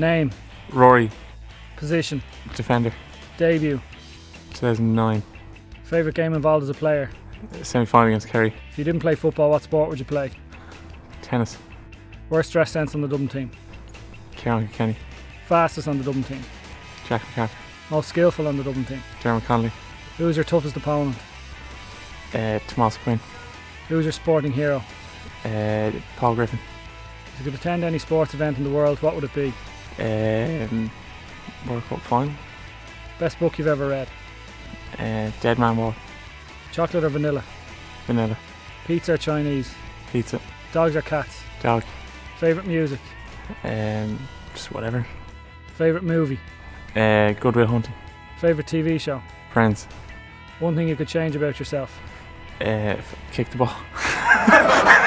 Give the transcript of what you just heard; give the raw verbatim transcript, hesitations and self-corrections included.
Name? Rory. Position? Defender. Debut? two thousand nine. Favourite game involved as a player? Semi-final against Kerry. If you didn't play football, what sport would you play? Tennis. Worst dress sense on the Dublin team? Kieran Kenny. Fastest on the Dublin team? Jack McCaffrey. Most skillful on the Dublin team? Dermot Connolly. Who was your toughest opponent? Uh, Tomás Quinn. Who was your sporting hero? Uh, Paul Griffin. If you could attend any sports event in the world, what would it be? Um, World Cup final. Best book you've ever read? Uh, Dead Man Walking. Chocolate or vanilla? Vanilla. Pizza or Chinese? Pizza. Dogs or cats? Dog. Favourite music? Um, just whatever. Favourite movie? Uh, Good Will Hunting. Favourite T V show? Friends. One thing you could change about yourself? Uh, kick the ball.